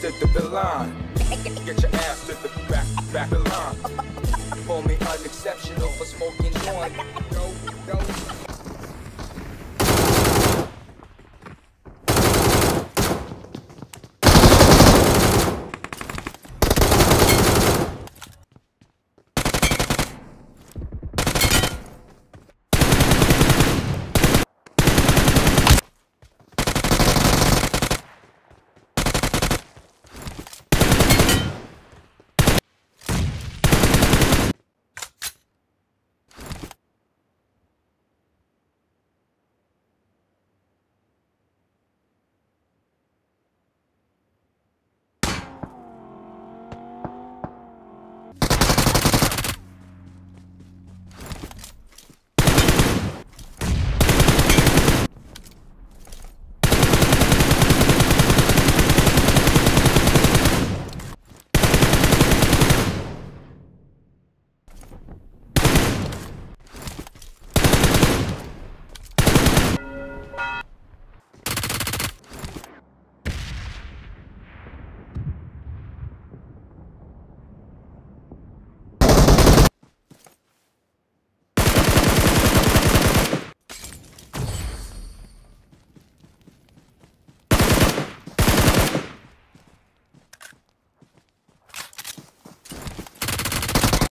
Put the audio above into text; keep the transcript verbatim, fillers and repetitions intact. to the, the line. Get your ass to the back, back of the line. Call me unexceptional for smoking joint. No, no.